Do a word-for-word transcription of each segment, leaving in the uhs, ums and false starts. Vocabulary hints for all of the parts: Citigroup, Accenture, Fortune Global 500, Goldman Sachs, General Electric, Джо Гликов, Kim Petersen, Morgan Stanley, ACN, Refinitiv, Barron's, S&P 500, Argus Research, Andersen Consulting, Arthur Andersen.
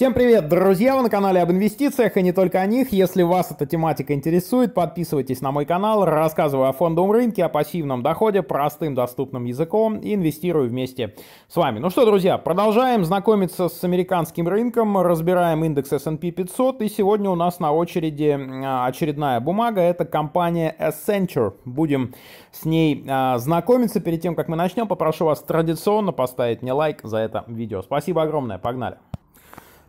Всем привет, друзья! Вы на канале об инвестициях и не только о них. Если вас эта тематика интересует, подписывайтесь на мой канал, рассказываю о фондовом рынке, о пассивном доходе, простым доступным языком и инвестирую вместе с вами. Ну что, друзья, продолжаем знакомиться с американским рынком, разбираем индекс эс энд пи пятьсот, и сегодня у нас на очереди очередная бумага, это компания Accenture. Будем с ней знакомиться. Перед тем, как мы начнем, попрошу вас традиционно поставить мне лайк за это видео. Спасибо огромное, погнали!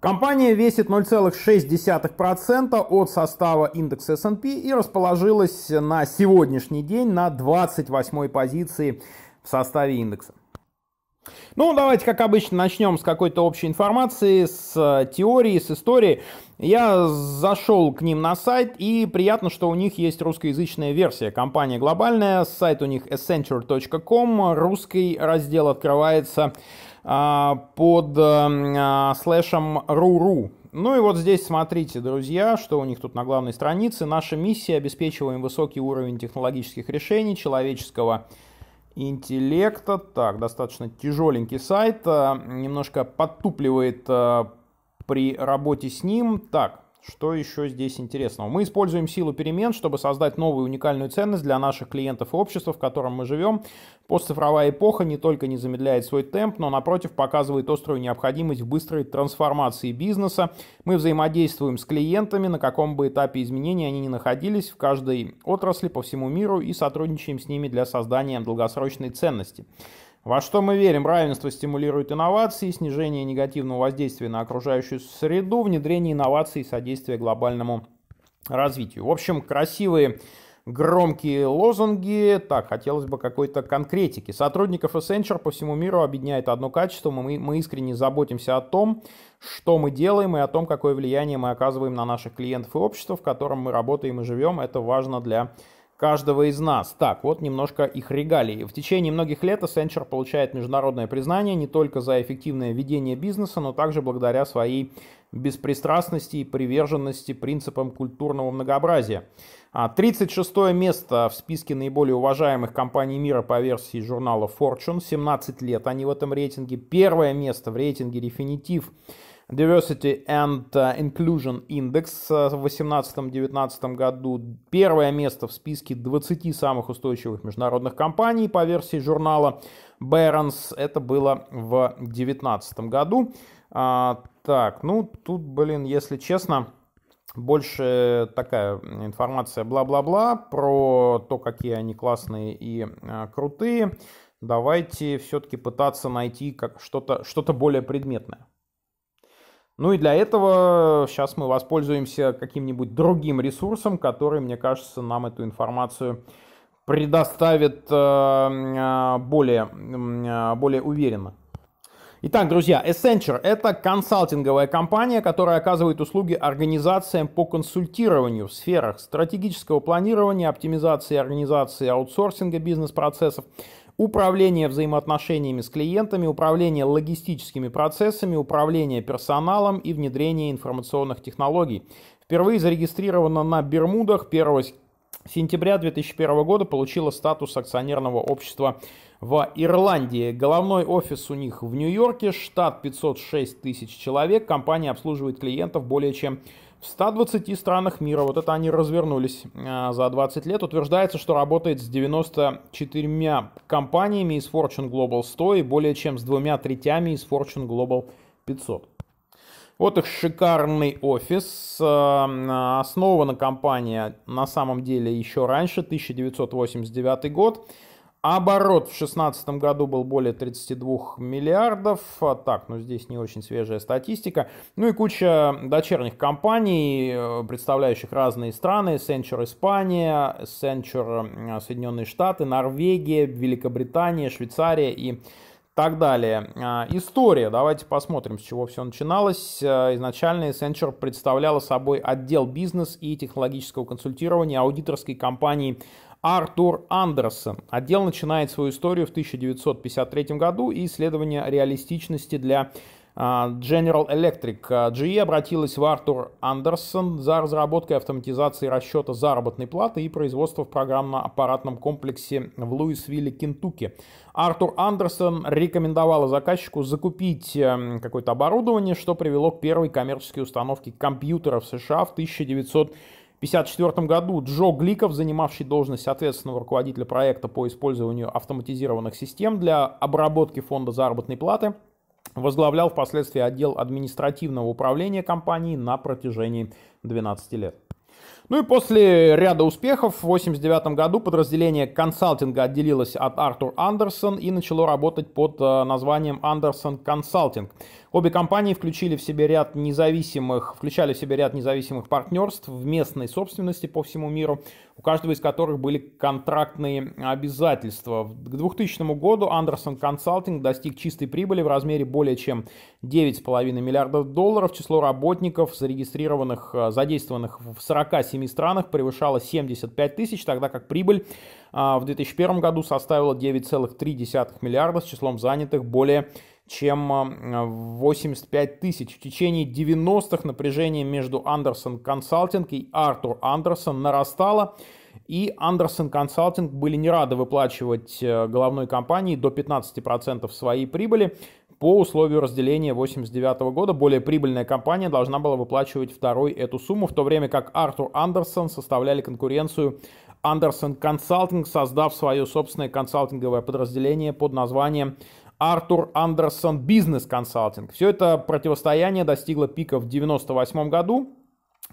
Компания весит ноль целых шесть десятых процента от состава индекса эс энд пи и расположилась на сегодняшний день на двадцать восьмой позиции в составе индекса. Ну, давайте, как обычно, начнем с какой-то общей информации, с теории, с истории. Я зашел к ним на сайт, и приятно, что у них есть русскоязычная версия. Компания глобальная, сайт у них accenture точка ком, русский раздел открывается под а, слэшем ру точка ру. Ну и вот здесь смотрите, друзья, что у них тут на главной странице. Наша миссия: обеспечиваем высокий уровень технологических решений, человеческого интеллекта. Так, достаточно тяжеленький сайт, а, немножко подтупливает а, при работе с ним. Так. Что еще здесь интересного? Мы используем силу перемен, чтобы создать новую уникальную ценность для наших клиентов и общества, в котором мы живем. Постцифровая эпоха не только не замедляет свой темп, но, напротив, показывает острую необходимость в быстрой трансформации бизнеса. Мы взаимодействуем с клиентами, на каком бы этапе изменений они ни находились, в каждой отрасли по всему миру, и сотрудничаем с ними для создания долгосрочной ценности. Во что мы верим? Равенство стимулирует инновации, снижение негативного воздействия на окружающую среду, внедрение инноваций и содействие глобальному развитию. В общем, красивые, громкие лозунги. Так, хотелось бы какой-то конкретики. Сотрудников Accenture по всему миру объединяет одно качество. Мы, мы искренне заботимся о том, что мы делаем, и о том, какое влияние мы оказываем на наших клиентов и общество, в котором мы работаем и живем. Это важно для каждого из нас. Так, вот немножко их регалий. В течение многих лет Accenture получает международное признание не только за эффективное ведение бизнеса, но также благодаря своей беспристрастности и приверженности принципам культурного многообразия. тридцать шестое место в списке наиболее уважаемых компаний мира по версии журнала Fortune. семнадцать лет они в этом рейтинге. Первое место в рейтинге Refinitiv Diversity and Inclusion Index в две тысячи восемнадцатом-две тысячи девятнадцатом году. Первое место в списке двадцати самых устойчивых международных компаний по версии журнала Barron's. Это было в две тысячи девятнадцатом году. А, так, ну тут, блин, если честно, больше такая информация бла-бла-бла про то, какие они классные и а, крутые. Давайте все-таки пытаться найти как что-то, что-то более предметное. Ну и для этого сейчас мы воспользуемся каким-нибудь другим ресурсом, который, мне кажется, нам эту информацию предоставит более, более уверенно. Итак, друзья, Accenture – это консалтинговая компания, которая оказывает услуги организациям по консультированию в сферах стратегического планирования, оптимизации организации, аутсорсинга бизнес-процессов, управление взаимоотношениями с клиентами, управление логистическими процессами, управление персоналом и внедрение информационных технологий. Впервые зарегистрирована на Бермудах первого сентября две тысячи первого года, получила статус акционерного общества в Ирландии. Головной офис у них в Нью-Йорке, штат пятьсот шесть тысяч человек. Компания обслуживает клиентов более чем в ста двадцати странах мира. Вот это они развернулись за двадцать лет. Утверждается, что работает с девяноста четырьмя компаниями из Fortune Global сто и более чем с двумя третями из Fortune Global пятьсот. Вот их шикарный офис. Основана компания на самом деле еще раньше, тысяча девятьсот восемьдесят девятый год. Оборот в две тысячи шестнадцатом году был более тридцати двух миллиардов. Так, ну здесь не очень свежая статистика. Ну и куча дочерних компаний, представляющих разные страны. Accenture Испания, Accenture Соединенные Штаты, Норвегия, Великобритания, Швейцария и так далее. История. Давайте посмотрим, с чего все начиналось. Изначально Accenture представляла собой отдел бизнес и технологического консультирования аудиторской компании Arthur Andersen. Отдел начинает свою историю в тысяча девятьсот пятьдесят третьем году и исследование реалистичности для General Electric джи и обратилась в Arthur Andersen за разработкой автоматизации расчета заработной платы и производства в программно-аппаратном комплексе в Луисвилле, Кентукки. Arthur Andersen рекомендовала заказчику закупить какое-то оборудование, что привело к первой коммерческой установке компьютеров в США в тысяча девятьсот пятьдесят четвёртом году. Джо Гликов, занимавший должность ответственного руководителя проекта по использованию автоматизированных систем для обработки фонда заработной платы, возглавлял впоследствии отдел административного управления компанией на протяжении двенадцати лет. Ну и после ряда успехов в тысяча девятьсот восемьдесят девятом году подразделение консалтинга отделилось от Arthur Andersen и начало работать под названием Andersen Consulting. Обе компании включили в себе ряд независимых, включали в себе ряд независимых партнерств в местной собственности по всему миру, у каждого из которых были контрактные обязательства. К двухтысячному году Andersen Consulting достиг чистой прибыли в размере более чем девяти с половиной миллиардов долларов. Число работников, зарегистрированных, задействованных в сорока семи странах, превышало семьдесят пять тысяч, тогда как прибыль а, в две тысячи первом году составила девять целых три десятых миллиарда с числом занятых более чем восемьдесят пять тысяч. В течение девяностых напряжение между Andersen Consulting и Arthur Andersen нарастало, и Andersen Consulting были не рады выплачивать головной компании до пятнадцати процентов своей прибыли. По условию разделения тысяча девятьсот восемьдесят девятого года более прибыльная компания должна была выплачивать второй эту сумму, в то время как Arthur Andersen составляли конкуренцию Andersen Consulting, создав свое собственное консалтинговое подразделение под названием Arthur Andersen Business Consulting. Все это противостояние достигло пика в девяносто восьмом году,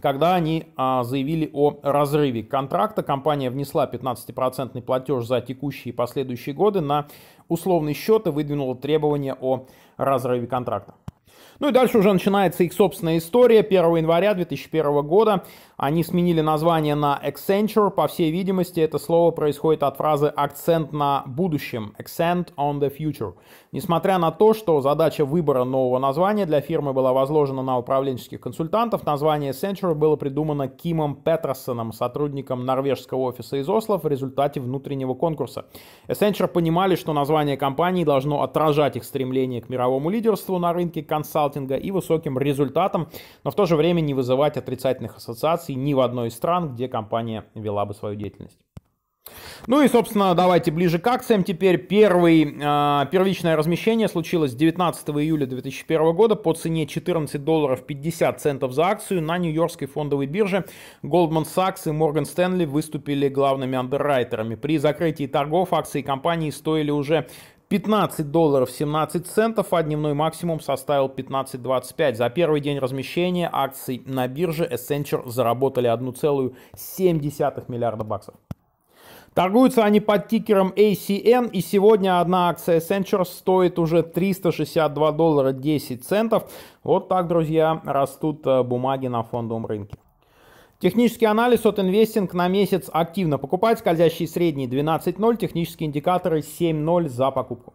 когда они а, заявили о разрыве контракта. Компания внесла пятнадцатипроцентный платеж за текущие и последующие годы на условный счет и выдвинула требования о разрыве контракта. Ну и дальше уже начинается их собственная история. первого января две тысячи первого года они сменили название на Accenture. По всей видимости, это слово происходит от фразы «акцент на будущем», «accent on the future». Несмотря на то, что задача выбора нового названия для фирмы была возложена на управленческих консультантов, название Accenture было придумано Кимом Петерсеном, сотрудником норвежского офиса из Осло, в результате внутреннего конкурса. Accenture понимали, что название компании должно отражать их стремление к мировому лидерству на рынке консалтинга и высоким результатам, но в то же время не вызывать отрицательных ассоциаций ни в одной из стран, где компания вела бы свою деятельность. Ну и, собственно, давайте ближе к акциям теперь. Первый, э, первичное размещение случилось девятнадцатого июля две тысячи первого года по цене четырнадцать долларов пятьдесят центов за акцию на нью-йоркской фондовой бирже. Goldman Sachs и Morgan Stanley выступили главными андеррайтерами. При закрытии торгов акции компании стоили уже пятнадцать долларов семнадцать центов, а дневной максимум составил пятнадцать двадцать пять. За первый день размещения акций на бирже Accenture заработали одну целую семь десятых миллиарда баксов. Торгуются они под тикером эй си эн, и сегодня одна акция Accenture стоит уже триста шестьдесят два доллара десять центов. Вот так, друзья, растут бумаги на фондовом рынке. Технический анализ от инвестинг на месяц активно покупать, скользящий средний двенадцать ноль, технические индикаторы семь ноль за покупку.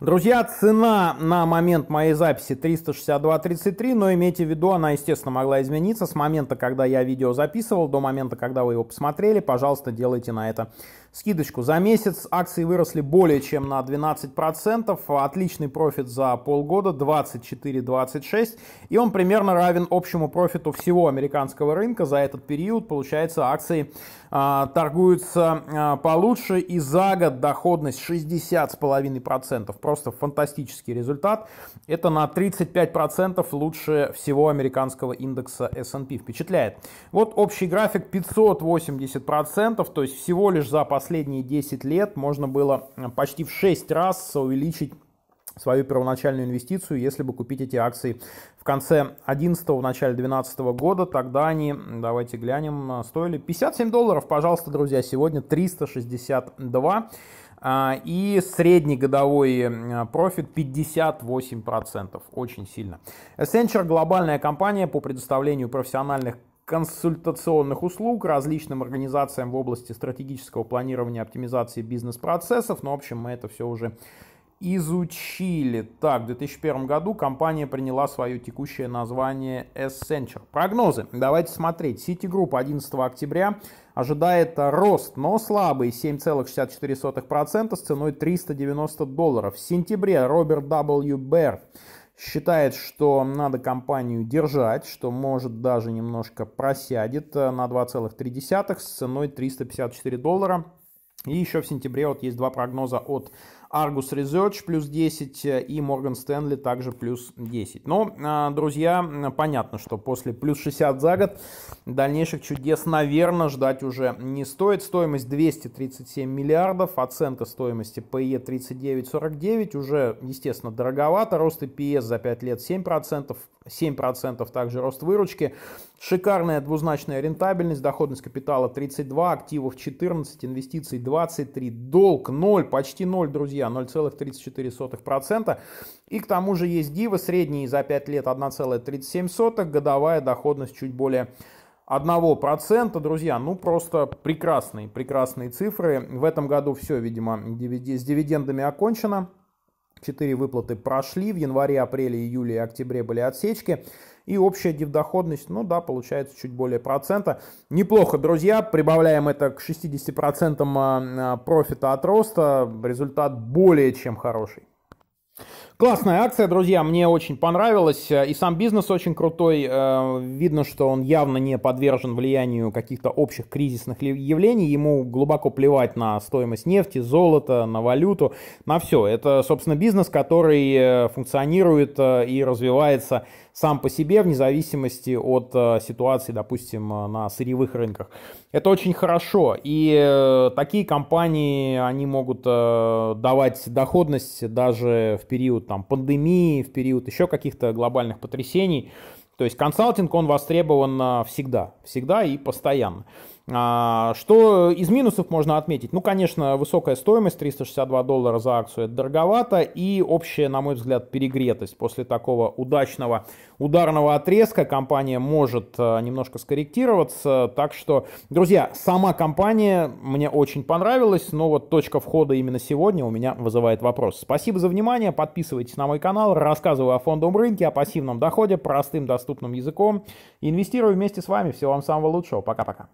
Друзья, цена на момент моей записи триста шестьдесят два тридцать три, но имейте в виду, она, естественно, могла измениться с момента, когда я видео записывал, до момента, когда вы его посмотрели. Пожалуйста, делайте на это скидочку. За месяц акции выросли более чем на двенадцать процентов, отличный профит за полгода двадцать четыре двадцать шесть, и он примерно равен общему профиту всего американского рынка. За этот период, получается, акции а, торгуются а, получше, и за год доходность шестьдесят целых пять десятых процента. Просто фантастический результат. Это на тридцать пять процентов лучше всего американского индекса эс энд пи. Впечатляет. Вот общий график пятьсот восемьдесят процентов, то есть всего лишь за последние последние десять лет можно было почти в шесть раз увеличить свою первоначальную инвестицию, если бы купить эти акции в конце одиннадцатого, в начале двенадцатого года, тогда они, давайте глянем, стоили пятьдесят семь долларов, пожалуйста, друзья, сегодня триста шестьдесят два, и средний годовой профит пятьдесят восемь процентов, очень сильно. Accenture — глобальная компания по предоставлению профессиональных консультационных услуг различным организациям в области стратегического планирования, оптимизации бизнес-процессов. Ну, в общем, мы это все уже изучили. Так, в две тысячи первом году компания приняла свое текущее название Accenture. Прогнозы. Давайте смотреть. Citigroup одиннадцатого октября ожидает рост, но слабый, семь целых шестьдесят четыре сотых процента с ценой триста девяносто долларов. В сентябре Роберт дабл ю Берт Считает, что надо компанию держать, что может даже немножко просядет на два целых три десятых с ценой триста пятьдесят четыре доллара. И еще в сентябре вот есть два прогноза от Argus Research плюс десять и Morgan Stanley также плюс десять. Но, друзья, понятно, что после плюс шестьдесят за год дальнейших чудес, наверное, ждать уже не стоит. Стоимость двести тридцать семь миллиардов, оценка стоимости пэ е тридцать девять сорок девять, уже, естественно, дороговато. Рост и пи эс за пять лет семь процентов. семь процентов также рост выручки, шикарная двузначная рентабельность, доходность капитала тридцать два, активов четырнадцать, инвестиций двадцать три, долг ноль, почти ноль, друзья, ноль целых тридцать четыре сотых процента. И к тому же есть дивы, средние за пять лет одна целая тридцать семь сотых, годовая доходность чуть более одного процента, друзья, ну просто прекрасные, прекрасные цифры. В этом году все, видимо, с дивидендами окончено. Четыре выплаты прошли, в январе, апреле, июле и октябре были отсечки. И общая дивдоходность, ну да, получается чуть более процента. Неплохо, друзья, прибавляем это к шестидесяти процентам профита от роста, результат более чем хороший. Классная акция, друзья, мне очень понравилась, и сам бизнес очень крутой, видно, что он явно не подвержен влиянию каких-то общих кризисных явлений, ему глубоко плевать на стоимость нефти, золота, на валюту, на все. Это, собственно, бизнес, который функционирует и развивается сам по себе вне зависимости от ситуации, допустим, на сырьевых рынках. Это очень хорошо, и такие компании, они могут давать доходность даже в период там пандемии, в период еще каких-то глобальных потрясений. То есть консалтинг, он востребован всегда, всегда и постоянно. Что из минусов можно отметить? Ну, конечно, высокая стоимость, триста шестьдесят два доллара за акцию, это дороговато, и общая, на мой взгляд, перегретость. После такого удачного ударного отрезка компания может немножко скорректироваться. Так что, друзья, сама компания мне очень понравилась, но вот точка входа именно сегодня у меня вызывает вопрос. Спасибо за внимание, подписывайтесь на мой канал, рассказываю о фондовом рынке, о пассивном доходе, простым доступным языком. Инвестирую вместе с вами, всего вам самого лучшего, пока-пока.